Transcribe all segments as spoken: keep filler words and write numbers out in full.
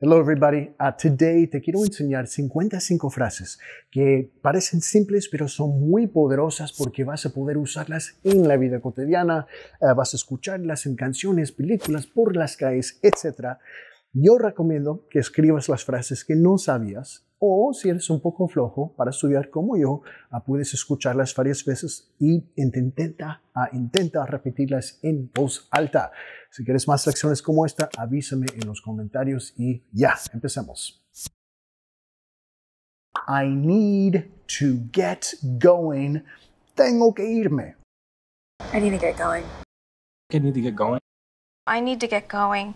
Hello everybody. Uh, today te quiero enseñar cincuenta y cinco frases que parecen simples pero son muy poderosas porque vas a poder usarlas en la vida cotidiana, uh, vas a escucharlas en canciones, películas, por las calles, etcétera. Yo recomiendo que escribas las frases que no sabías o si eres un poco flojo para estudiar como yo, uh, puedes escucharlas varias veces y intenta, uh, intenta repetirlas en voz alta. Si quieres más lecciones como esta, avísame en los comentarios y ya, empecemos. I need to get going. Tengo que irme. I need to get going. I need to get going. I need to get going.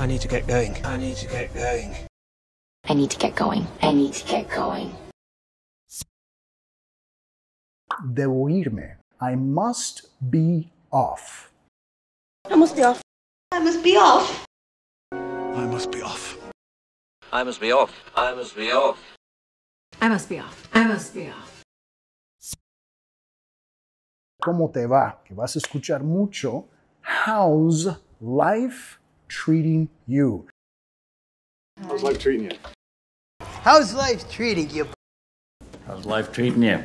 I need to get going. I need to get going. I need to get going. I need to get going. Debo irme. I must be off. I must be off. I must be off. I must be off. I must be off. I must be off. I must be off. I must be off. ¿Cómo te va? Que vas a escuchar mucho. How's life treating you? How's life treating you? How's life treating you? How's life treating you?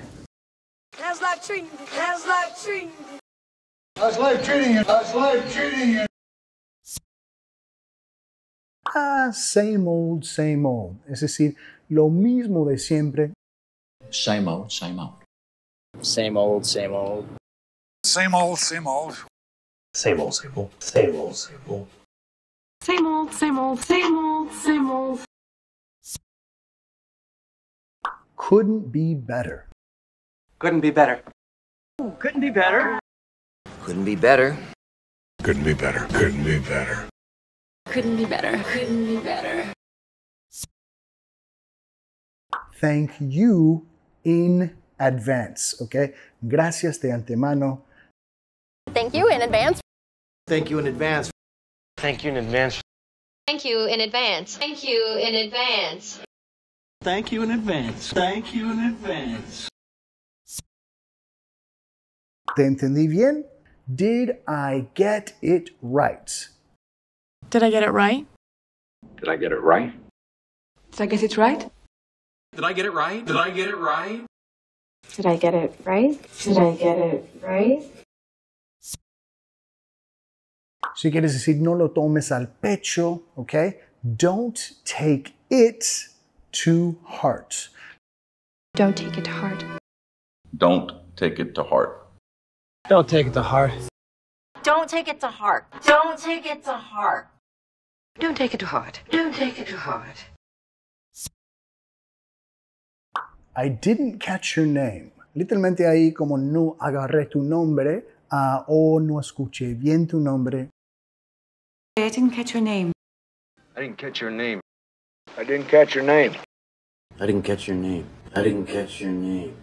How's life treating you? How's life treating you? How's life treating you? How's life treating you? Ah, same old, same old. Es decir, lo mismo de siempre. Same old, same old. Same old, same old. Same old, same old. Same old, same old. Same old, same old. Same old, same old, same old, same old. Couldn't be better. Couldn't be better. Couldn't be better. Couldn't be better. Couldn't be better. Couldn't be better. Couldn't be better. Couldn't be better. Thank you in advance, okay? Gracias de antemano. Thank you in advance. Thank you in advance. Thank you in advance. Thank you in advance. Thank you in advance. Thank you in advance. Thank you in advance. ¿Te entendí bien? Did I get it right? Did I get it right? Did I get it right? Did I get it right? Did I get it right? Did I get it right? Did I get it right? Did I get it right? Si quieres decir no lo tomes al pecho, okay? Don't take it to heart. Don't take it to heart. Don't take it to heart. Don't take it to heart. Don't take it to heart. Don't take it to heart. Don't take it to heart. Don't take it to heart. I didn't catch your name. Literalmente ahí como no agarré tu nombre uh, o no escuché bien tu nombre. I didn't catch your name. I didn't catch your name. I didn't catch your name. I didn't catch your name. I didn't catch your name.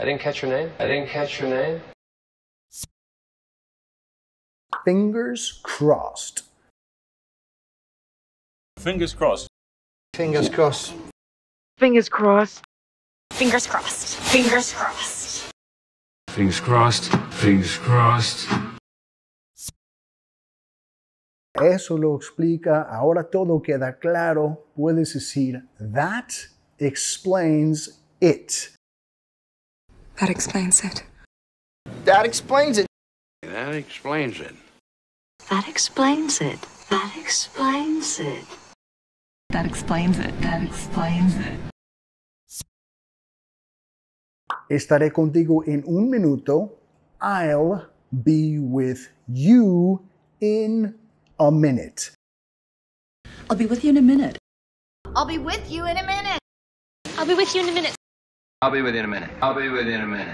I didn't catch your name. I didn't catch your name. Fingers crossed. Fingers crossed. Fingers crossed. Fingers crossed. Fingers crossed. Fingers crossed. Fingers crossed. Fingers crossed. Eso lo explica, ahora todo queda claro. Puedes decir, that explains it. That explains it. That explains it. That explains it. That explains it. That explains it. That explains it. That explains it. Estaré contigo en un minuto. I'll be with you in a minute. I'll be with you in a minute. I'll be with you in a minute. I'll be with you in a minute. I'll be with you in a minute. I'll be with you in a minute.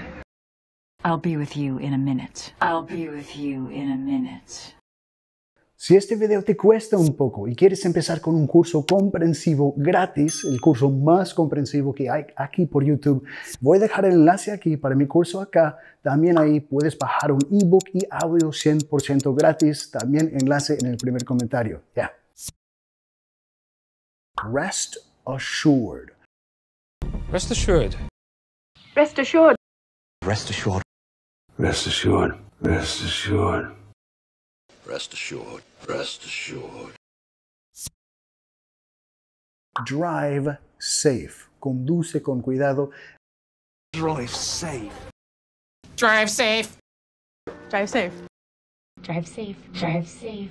I'll be with you in a minute. I'll be with you in a minute. Si este video te cuesta un poco y quieres empezar con un curso comprensivo gratis, el curso más comprensivo que hay aquí por YouTube, voy a dejar el enlace aquí para mi curso acá. También ahí puedes bajar un ebook y audio cien por ciento gratis. También enlace en el primer comentario. Ya. Yeah. Rest assured. Rest assured. Rest assured. Rest assured. Rest assured. Rest assured. Rest assured. Rest assured. Drive safe. Conduce con cuidado. Drive safe. Drive safe. Drive safe. Drive safe. Drive safe.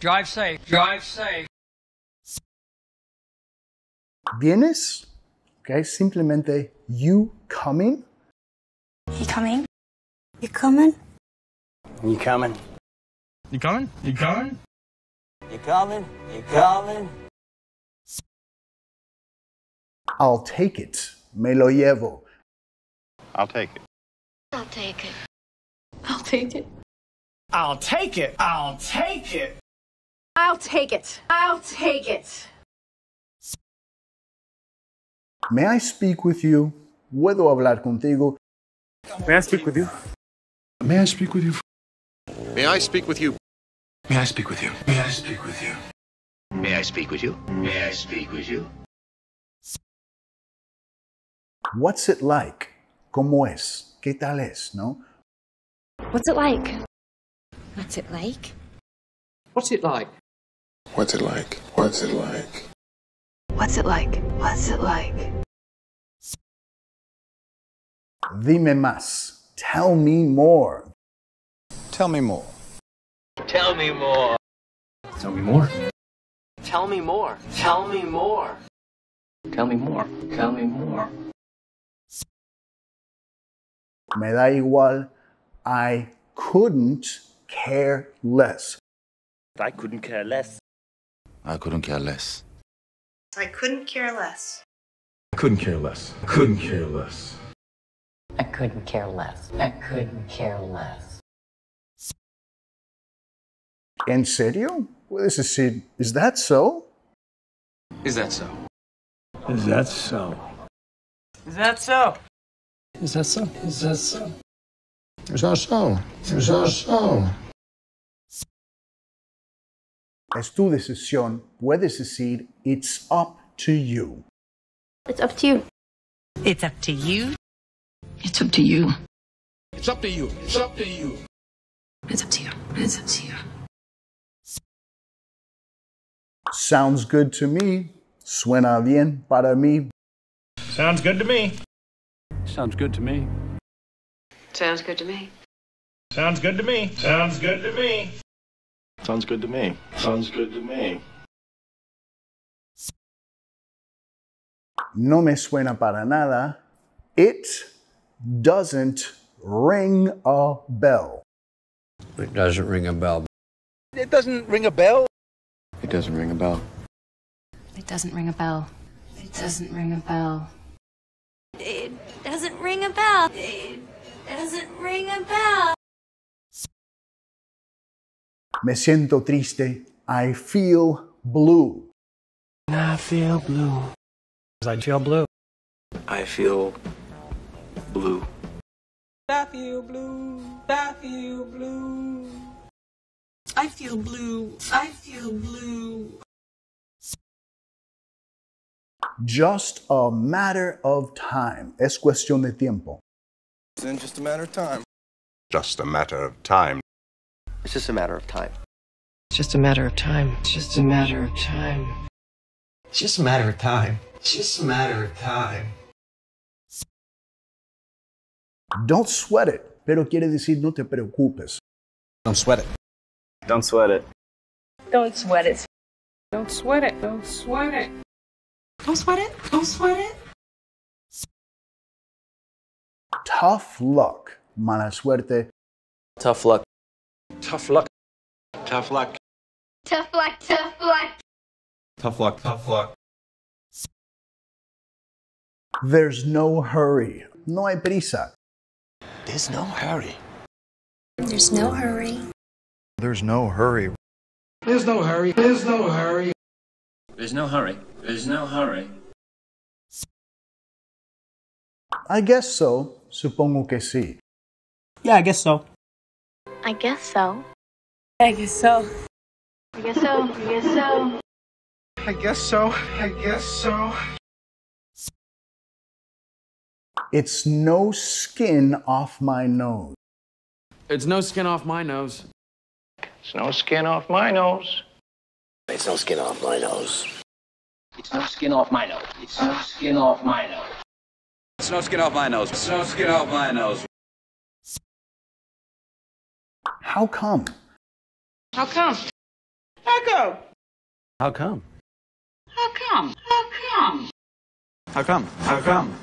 Drive safe. Drive safe. Vienes? Okay, simplemente you coming. You coming? You coming? You coming? You coming? You coming? You coming? You coming? I'll take it. Me lo llevo. I'll take it. I'll take it. I'll take it. I'll take it. I'll take it. I'll take it. I'll take it. May I speak with you? Puedo hablar contigo. May I speak with you? May I speak with you? May I speak with you? May I speak with you? May I speak with you? May I speak with you? May I speak with you? What's it like? ¿Cómo es? ¿Qué tal es? No? What's it like? What's it like? What's it like? What's it like? What's it like? What's it like? What's it like? Dime más. Tell me more. Tell me more. Tell me more. Tell me more. Tell me more. Tell me more. Tell me more. Tell me more. Me da igual. I couldn't care less. I couldn't care less. I couldn't care less. I couldn't care less. I couldn't care less. I couldn't care less. I couldn't care less. I couldn't care less. En serio? Well, this is it. Is that so? Is that so? Is that so? Is that so? Is that so? Is that so? Is that so? Is that so? Es tu decisión. Puedes decir, it's up to you. It's up to you. It's up to you. It's up to you. It's up to you. It's up to you. It's up to you. It's up to you. Sounds good to me. Suena bien para mí. Sounds good to me. Sounds good to me. Sounds good to me. Sounds good to me. Sounds good to me. Sounds good to me. Sounds good to me. No me suena para nada. It doesn't ring a bell. It doesn't ring a bell. It doesn't ring a bell. It doesn't ring a bell. It doesn't ring a bell. It doesn't ring a bell. It doesn't ring a bell. It doesn't ring a bell. Me siento triste. I feel blue. I feel blue. I feel blue. I feel blue. I feel blue. I feel blue. I feel blue. I feel blue. Just a matter of time. Es cuestión de tiempo. It's in just a matter of time. Just a matter of time. It's just a matter of time. It's just a matter of time. It's just a matter of time. It's just a matter of time. It's just a matter of time. Don't sweat it. Pero quiere decir no te preocupes. Don't sweat it. Don't sweat it. Don't sweat it. Don't sweat it. Don't sweat it. Don't sweat it. Don't sweat it. Tough luck. Mala suerte. Tough luck. Tough luck. Tough luck. Tough luck. Tough luck. Tough luck. Tough luck. There's no hurry. No hay prisa. There's no hurry. There's no hurry. There's no hurry. There's no hurry. There's no hurry. There's no hurry. There's no hurry. I guess so. Supongo que sí. Yeah, I guess so. I guess so. I guess so. I guess so. I guess so. I guess so. I guess so. It's no skin off my nose. It's no skin off my nose. It's no skin off my nose. It's no skin off my nose. It's no skin off my nose. It's no skin off my nose. It's no skin off my nose. It's no skin off my nose. How come? How come? How come? How come? How come? How come? How come? How come?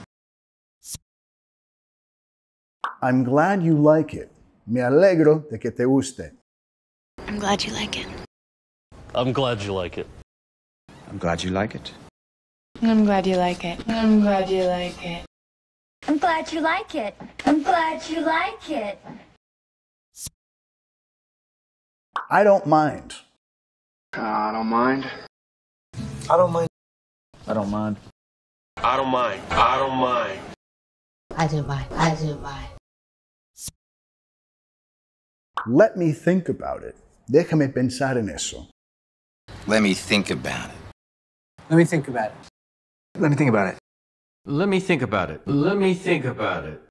I'm glad you like it. Me alegro de que te guste. I'm glad you like it. I'm glad you like it. I'm glad you like it. I'm glad you like it. I'm glad you like it. I'm glad you like it. I'm glad you like it. I don't mind. I don't mind. I don't mind. I don't mind. I don't mind. I don't mind. I do mind. I do mind. Let me think about it. Déjame pensar en eso. Let me think about it. Let me think about it. Let me think about it. Let me think about it. Let me think about it.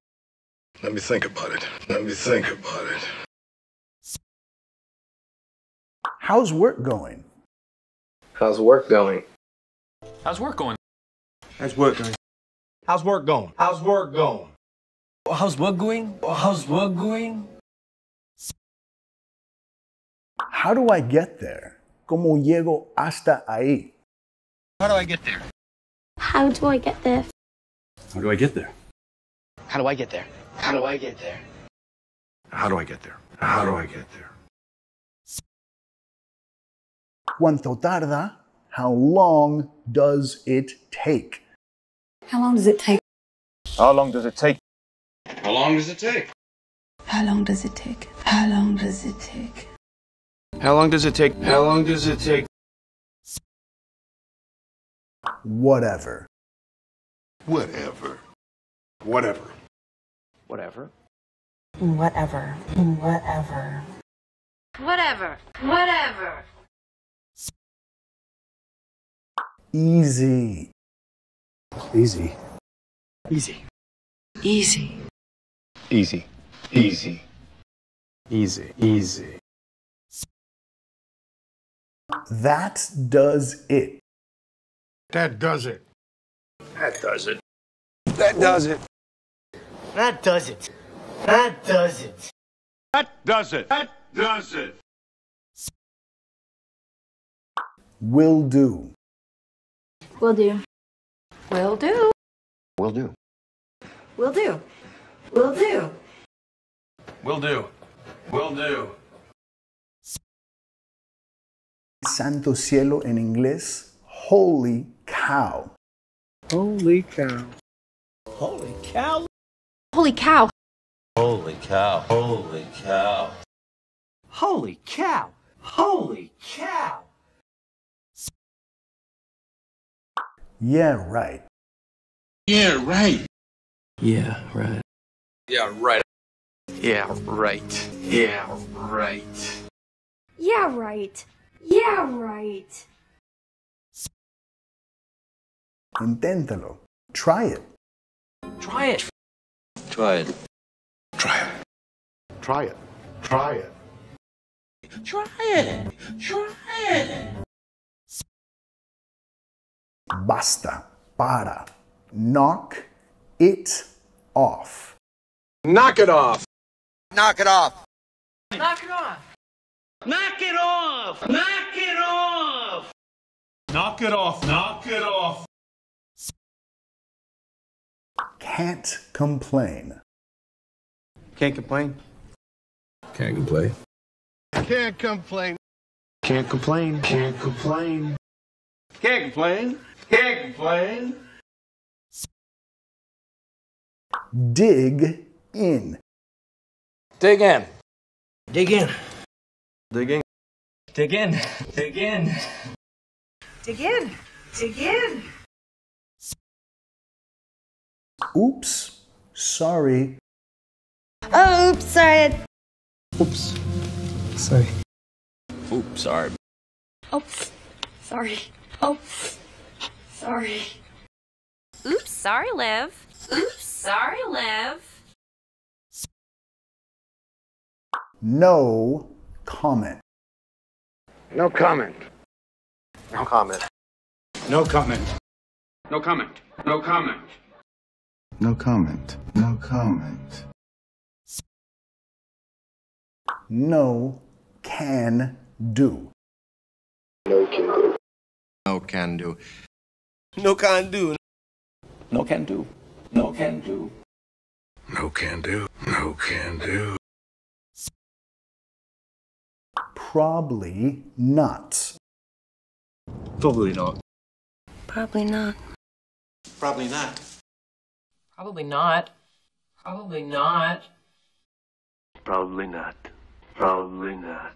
Let me think about it. Let me think about it. How's work going? How's work going? How's work going? How's work going? How's work going? How's work going? How's work going? How's work going? How do I get there? ¿Cómo llego hasta ahí? How do I get there? How do I get there? How do I get there? How do I get there? How do I get there? How do I get there? How do I get there? ¿Cuánto tarda? How long does it take? How long does it take? How long does it take? How long does it take? How long does it take? How long does it take? How long does it take? How long does it take? Whatever. Whatever. Whatever. Whatever. Whatever. Whatever. Whatever. Whatever. Easy. Easy. Easy. Easy. Easy. Easy. Easy. Easy. That does it. That does it. That does it. That does it. That does it. That does it. That does it. That does it. Will do. Will do. Will do. Will do. Will do. Will do. Will do. Will do. Santo cielo in English. Holy cow. Holy cow. Holy cow. Holy cow. Holy cow. Holy cow. Holy cow. Holy cow. Yeah, right. Yeah, right. Yeah, right. Yeah, right. Yeah, right. Yeah, right. Yeah, right. Yeah, right. Inténtalo. Try it. Try it. Try it. Try it. Try it. Try it. Try it. Try it. Basta, para, knock it off. Knock it off. Knock it off. Knock it off. Knock it off. Knock it off. Knock it off. Knock it off. Can't complain. Can't complain. Can't complain. Can't complain. Can't complain. Can't complain. Can't complain. Can't complain. Dig in. Dig in. Dig in. Dig in. Dig in. Dig in. Dig in. Dig in. Oops. Sorry. Oh, oops, sorry. Oops. Sorry. Oops, sorry. Oops. Sorry. Oh, sorry. Oops, sorry, Liv. Oops, sorry, Liv. No comment. No comment. No comment. No comment. No comment. No comment. No comment. No comment. No can do. No can do. No can do. No can do. No can do. No can do. No can do. No can do. Probably not. Probably not. Probably not. Probably not. Probably not. Probably not. Probably not. Probably not.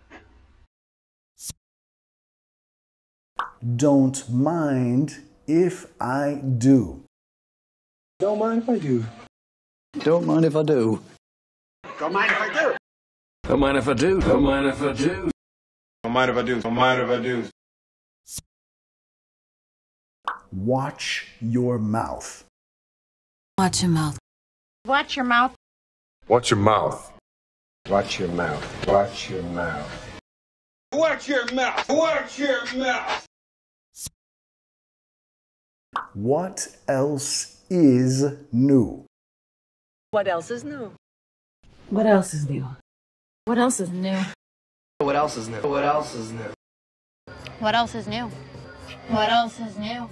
Don't mind if I do. Don't mind if I do. Don't mind if I do. Don't mind if I do. Don't mind if I do. Don't mind if I do. Don't mind if I do. Don't mind if I do. Watch your mouth. Watch your mouth. Watch your mouth. Watch your mouth. Watch your mouth. Watch your mouth. Watch your mouth. Watch your mouth. What else is new? What else is new? What else is new? What else is new? What else is new? What else is new? What else is new? What else is new?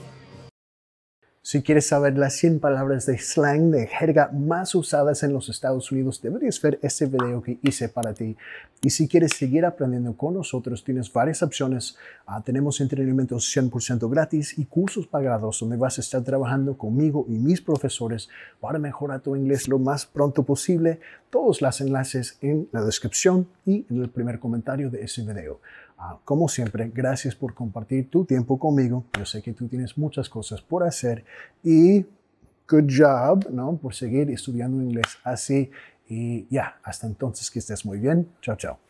Si quieres saber las cien palabras de slang, de jerga más usadas en los Estados Unidos, deberías ver este video que hice para ti. Y si quieres seguir aprendiendo con nosotros, tienes varias opciones. Uh, tenemos entrenamientos cien por ciento gratis y cursos pagados donde vas a estar trabajando conmigo y mis profesores para mejorar tu inglés lo más pronto posible. Todos los enlaces en la descripción y en el primer comentario de este video. Como siempre, gracias por compartir tu tiempo conmigo. Yo sé que tú tienes muchas cosas por hacer y good job, ¿no? Por seguir estudiando inglés así. Y ya, yeah, hasta entonces que estés muy bien. Chao, chao.